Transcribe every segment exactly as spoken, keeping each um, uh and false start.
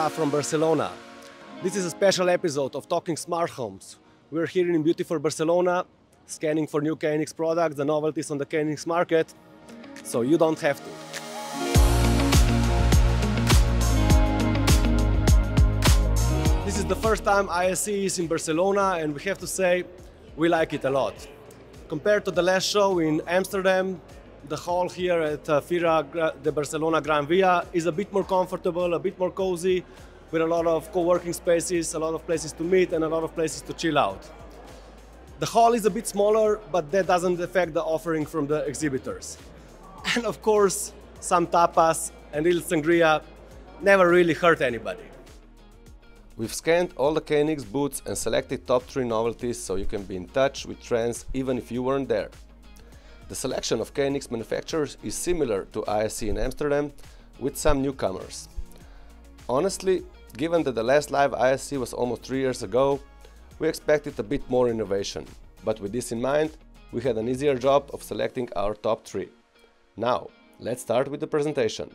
Goltara from Barcelona. This is a special episode of Talking Smart Homes. We're here in beautiful Barcelona, scanning for new K N X products, the novelties on the K N X market, so you don't have to. This is the first time I S E is in Barcelona, and we have to say we like it a lot. Compared to the last show in Amsterdam, the hall here at uh, FIRA de Barcelona Gran Via is a bit more comfortable, a bit more cozy, with a lot of co-working spaces, a lot of places to meet, and a lot of places to chill out. The hall is a bit smaller, but that doesn't affect the offering from the exhibitors. And of course, some tapas and real sangria never really hurt anybody. We've scanned all the K N X booths and selected top three novelties so you can be in touch with trends even if you weren't there. The selection of K N X manufacturers is similar to I S E in Amsterdam, with some newcomers. Honestly, given that the last live I S E was almost three years ago, we expected a bit more innovation, but with this in mind, we had an easier job of selecting our top three. Now, let's start with the presentation.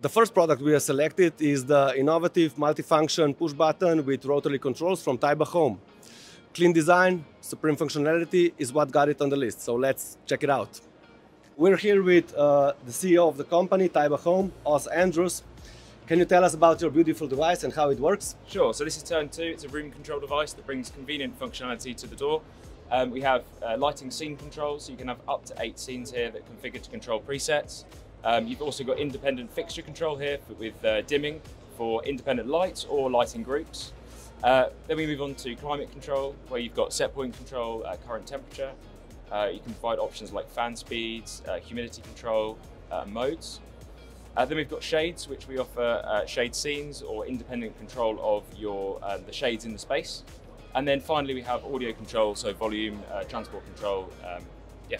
The first product we have selected is the innovative multifunction push button with rotary controls from Tyba Home. Clean design, supreme functionality is what got it on the list, so let's check it out. We're here with uh, the C E O of the company, Tyba Home, Oz Andrews. Can you tell us about your beautiful device and how it works? Sure, so this is Turn two, it's a room control device that brings convenient functionality to the door. Um, we have uh, lighting scene control, so you can have up to eight scenes here that configure to control presets. Um, you've also got independent fixture control here for, with uh, dimming for independent lights or lighting groups. Uh, then we move on to climate control, where you've got set point control, uh, current temperature. Uh, you can provide options like fan speeds, uh, humidity control, uh, modes. Uh, then we've got shades, which we offer uh, shade scenes or independent control of your uh, the shades in the space. And then finally, we have audio control, so volume, uh, transport control. Um, yeah,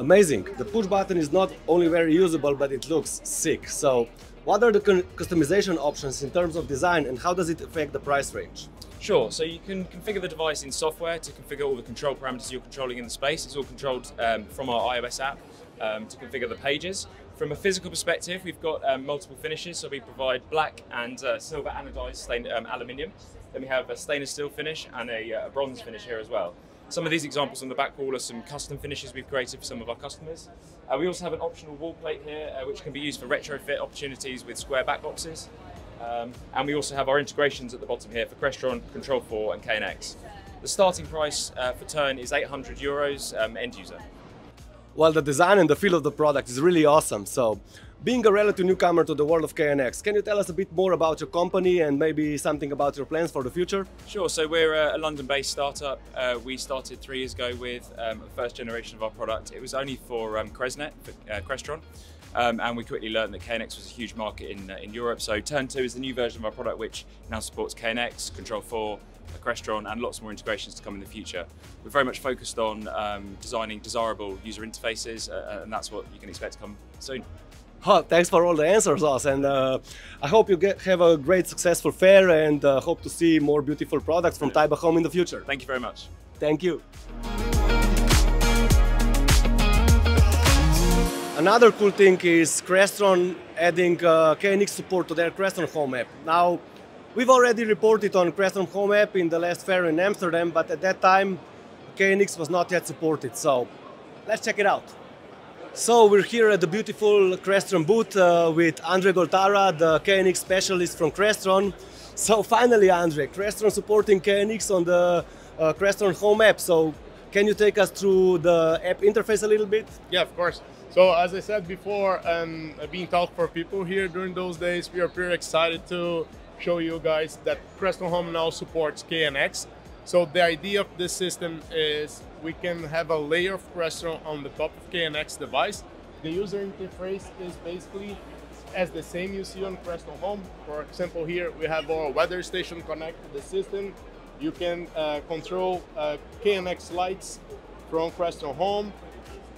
amazing. The push button is not only very usable, but it looks sick. So, what are the customization options in terms of design, and how does it affect the price range? Sure, so you can configure the device in software to configure all the control parameters you're controlling in the space. It's all controlled um, from our iOS app um, to configure the pages. From a physical perspective, we've got um, multiple finishes. So we provide black and uh, silver anodized stain, um, aluminium. Then we have a stainless steel finish and a uh, bronze finish here as well. Some of these examples on the back wall are some custom finishes we've created for some of our customers. Uh, we also have an optional wall plate here, uh, which can be used for retrofit opportunities with square back boxes. Um, and we also have our integrations at the bottom here for Crestron, Control four and K N X. The starting price uh, for Turn is eight hundred euros um, end user. Well, the design and the feel of the product is really awesome. So, being a relative newcomer to the world of K N X, can you tell us a bit more about your company and maybe something about your plans for the future? Sure, so we're a London-based startup. Uh, we started three years ago with um, the first generation of our product. It was only for um, Cresnet, for, uh, Crestron, um, and we quickly learned that K N X was a huge market in, uh, in Europe. So Turn two is the new version of our product, which now supports K N X, Control four, Crestron, and lots more integrations to come in the future. We're very much focused on um, designing desirable user interfaces, uh, and that's what you can expect to come soon. Oh, thanks for all the answers, Oz, and uh, I hope you get, have a great, successful fair, and uh, hope to see more beautiful products from Tyba Home in the future. Thank you very much. Thank you. Another cool thing is Crestron adding uh, K N X support to their Crestron Home app. Now, we've already reported on Crestron Home app in the last fair in Amsterdam, but at that time, K N X was not yet supported, so let's check it out. So we're here at the beautiful Crestron booth uh, with Andre Goltara, the K N X specialist from Crestron. So finally, Andre, Crestron supporting K N X on the uh, Crestron Home app. So can you take us through the app interface a little bit? Yeah, of course. So as I said before, um, being talk for people here during those days, we are pretty excited to show you guys that Crestron Home now supports K N X. So the idea of this system is we can have a layer of Crestron on the top of K N X device. The user interface is basically as the same you see on Crestron Home. For example, here we have our weather station connected to the system. You can uh, control uh, K N X lights from Crestron Home.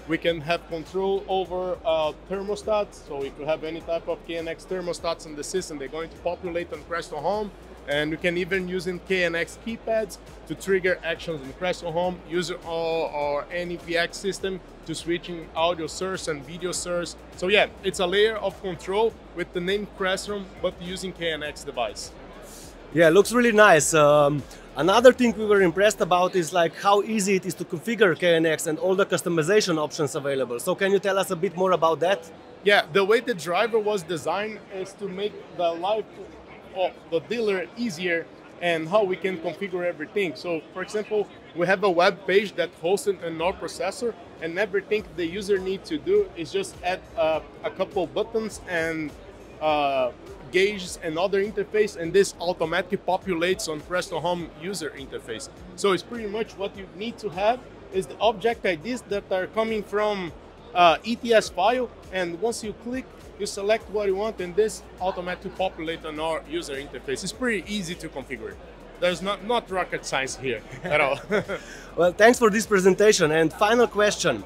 We can have control over uh, thermostats. So if you have any type of K N X thermostats in the system, they're going to populate on Crestron Home. And you can even use in K N X keypads to trigger actions in Crestron Home, use our N E P X system to switching audio source and video source. So yeah, it's a layer of control with the name Crestron, but using K N X device. Yeah, it looks really nice. Um, another thing we were impressed about is like how easy it is to configure K N X and all the customization options available. So can you tell us a bit more about that? Yeah, the way the driver was designed is to make the life of the dealer easier and how we can configure everything. So for example, we have a web page that hosts an our processor, and everything the user needs to do is just add uh, a couple buttons and uh, gauges and other interface, and this automatically populates on Crestron Home user interface. So it's pretty much what you need to have is the object I Ds that are coming from uh, E T S file, and once you click, you select what you want, and this automatically populates on our user interface. It's pretty easy to configure. There's not, not rocket science here at all. Well, thanks for this presentation. And final question.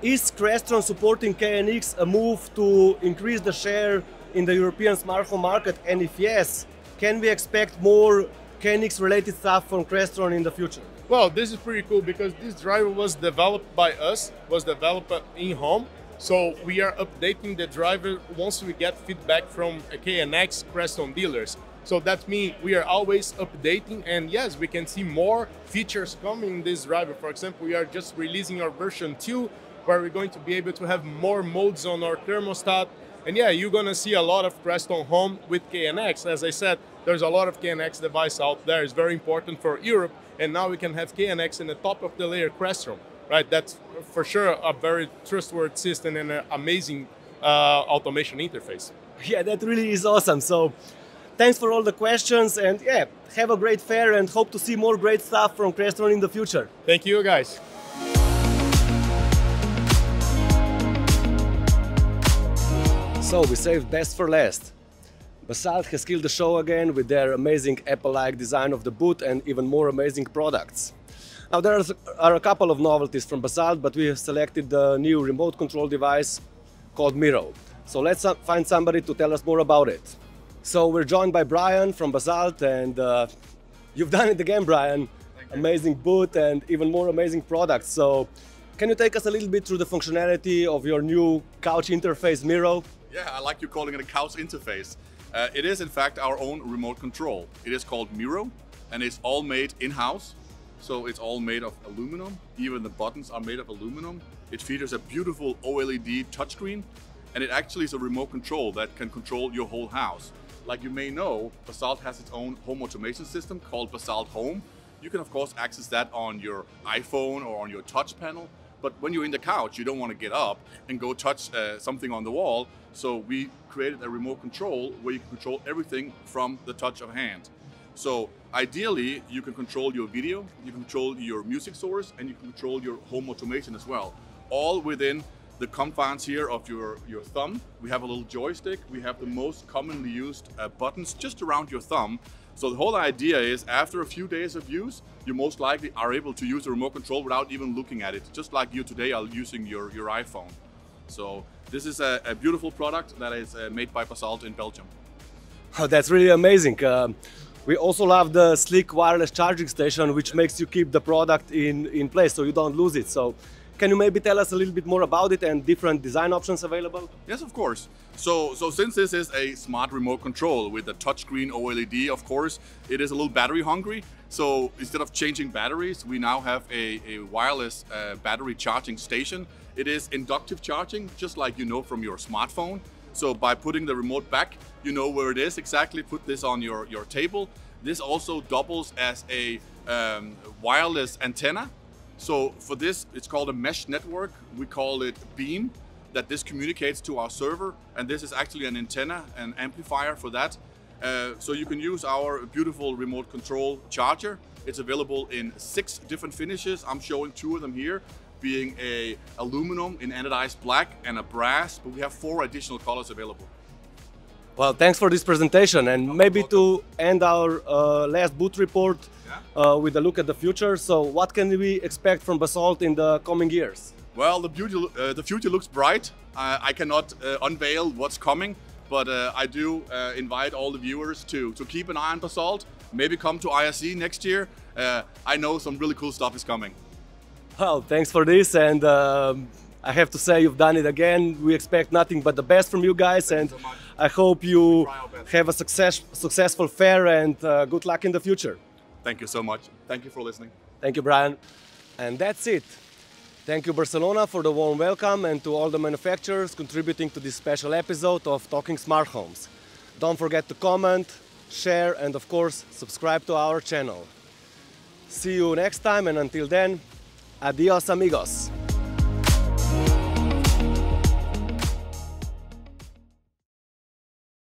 Is Crestron supporting K N X a move to increase the share in the European smartphone market? And if yes, can we expect more K N X related stuff from Crestron in the future? Well, this is pretty cool because this driver was developed by us, was developed in home. So we are updating the driver once we get feedback from K N X Crestron dealers. So that means we are always updating, and yes, we can see more features coming in this driver. For example, we are just releasing our version two, where we're going to be able to have more modes on our thermostat. And yeah, you're gonna see a lot of Crestron Home with K N X. As I said, there's a lot of K N X device out there. It's very important for Europe, and now we can have K N X in the top of the layer Crestron, right? That's for sure a very trustworthy system and an amazing uh, automation interface. Yeah, that really is awesome. So thanks for all the questions, and yeah, have a great fair and hope to see more great stuff from Crestron in the future. Thank you, guys. So we saved best for last. Basalt has killed the show again with their amazing Apple-like design of the boot and even more amazing products. Now there are a couple of novelties from Basalt, but we have selected the new remote control device called Miro. So let's find somebody to tell us more about it. So we're joined by Brian from Basalt, and uh, you've done it again, Brian. Amazing boot and even more amazing products. So can you take us a little bit through the functionality of your new couch interface Miro? Yeah, I like you calling it a couch interface. Uh, it is in fact our own remote control. It is called Miro, and it's all made in-house. So it's all made of aluminum. Even the buttons are made of aluminum. It features a beautiful OLED touchscreen, and it actually is a remote control that can control your whole house. Like you may know, Basalt has its own home automation system called Basalt Home. You can of course access that on your iPhone or on your touch panel. But when you're in the couch, you don't want to get up and go touch uh, something on the wall. So we created a remote control where you can control everything from the touch of hand. So ideally, you can control your video, you can control your music source, and you can control your home automation as well. All within the confines here of your, your thumb. We have a little joystick. We have the most commonly used uh, buttons just around your thumb. So the whole idea is after a few days of use, you most likely are able to use the remote control without even looking at it, just like you today are using your, your iPhone. So this is a, a beautiful product that is uh, made by Basalt in Belgium. Oh, that's really amazing. Um, we also love the sleek wireless charging station, which makes you keep the product in, in place so you don't lose it. So can you maybe tell us a little bit more about it and different design options available? Yes, of course. So, so since this is a smart remote control with a touchscreen OLED, of course, it is a little battery hungry. So instead of changing batteries, we now have a, a wireless uh, battery charging station. It is inductive charging, just like you know from your smartphone. So by putting the remote back, you know where it is exactly. Put this on your, your table. This also doubles as a um, wireless antenna. So for this, it's called a mesh network. We call it beam, that this communicates to our server. And this is actually an antenna, an amplifier for that. Uh, so you can use our beautiful remote control charger. It's available in six different finishes. I'm showing two of them here, being a aluminum in anodized black and a brass, but we have four additional colors available. Well, thanks for this presentation, and maybe to end our uh, last boot report uh, with a look at the future. So what can we expect from Basalt in the coming years? Well, the, beauty, uh, the future looks bright. Uh, I cannot uh, unveil what's coming, but uh, I do uh, invite all the viewers to, to keep an eye on Basalt, maybe come to I S E next year. Uh, I know some really cool stuff is coming. Well, thanks for this, and um, I have to say you've done it again. We expect nothing but the best from you guys. Thank and. You so much. I hope you have a success, successful fair, and uh, good luck in the future. Thank you so much. Thank you for listening. Thank you, Brian. And that's it. Thank you, Barcelona, for the warm welcome, and to all the manufacturers contributing to this special episode of Talking Smart Homes. Don't forget to comment, share, and of course, subscribe to our channel. See you next time, and until then, adios amigos.